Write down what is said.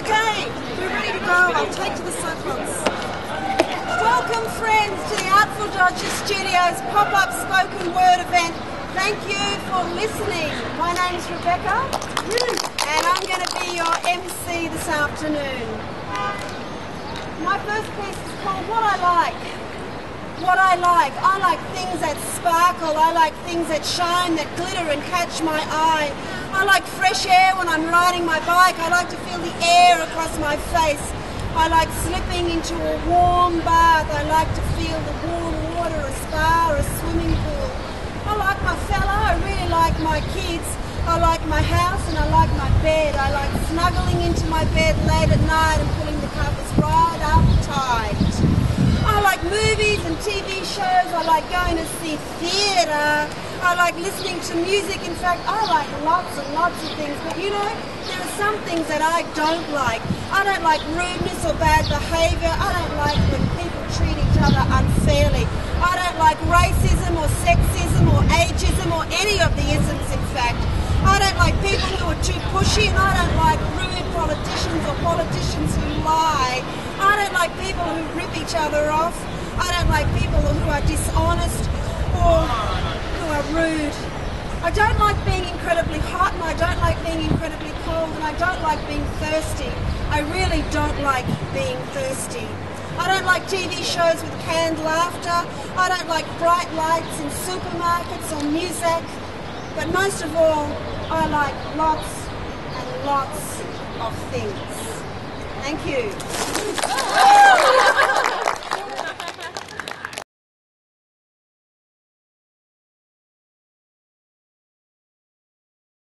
Okay, we're ready to go. I'll take to the circles. Welcome, friends, to the Artful Dodgers Studios pop-up spoken word event. Thank you for listening. My name's Rebecca, and I'm going to be your MC this afternoon. My first piece is called What I Like. What I like. I like things that sparkle. I like things that shine, that glitter and catch my eye. I like fresh air when I'm riding my bike. I like to feel the air across my face. I like slipping into a warm bath. I like to feel the warm water, a spa, a swimming pool. I like my fella. I really like my kids. I like my house and I like my bed. I like snuggling into my bed late at night and pulling the covers right up tight. I like movies and TV shows. I like going to see theatre. I like listening to music. In fact, I like lots and lots of things, but you know, there are some things that I don't like. I don't like rudeness or bad behaviour. I don't like when people treat each other unfairly. I don't like racism or sexism or ageism or any of the isms, in fact. I don't like people who are too pushy, and I don't like rude politicians or politicians who lie. I don't like people who rip each other off. I don't like people who are dishonest or rude. I don't like being incredibly hot, and I don't like being incredibly cold, and I don't like being thirsty. I really don't like being thirsty. I don't like TV shows with canned laughter. I don't like bright lights in supermarkets or music. But most of all, I like lots and lots of things. Thank you.